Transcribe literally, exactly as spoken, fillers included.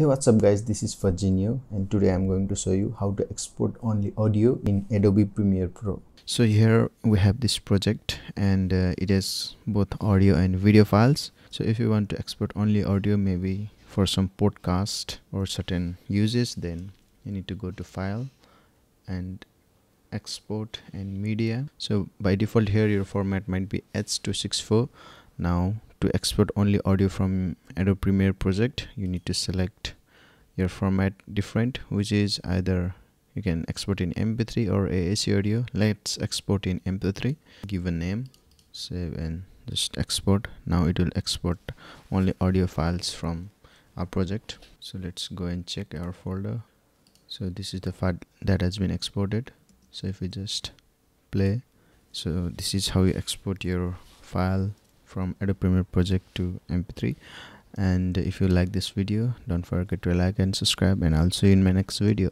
Hey, what's up guys, this is Virginio and today I'm going to show you how to export only audio in Adobe Premiere Pro. So here we have this project and uh, it has both audio and video files. So if you want to export only audio, maybe for some podcast or certain uses, then you need to go to file and export and media. So by default here your format might be H two sixty-four. Now to export only audio from Adobe Premiere project, you need to select your format different, which is either you can export in M P three or A A C audio. Let's export in M P three. Give a name, save and just export. Now it will export only audio files from our project. So let's go and check our folder. So this is the file that has been exported. So if we just play, so this is how you export your file from Adobe Premiere project to M P three. And if you like this video, don't forget to like and subscribe, and I'll see you in my next video.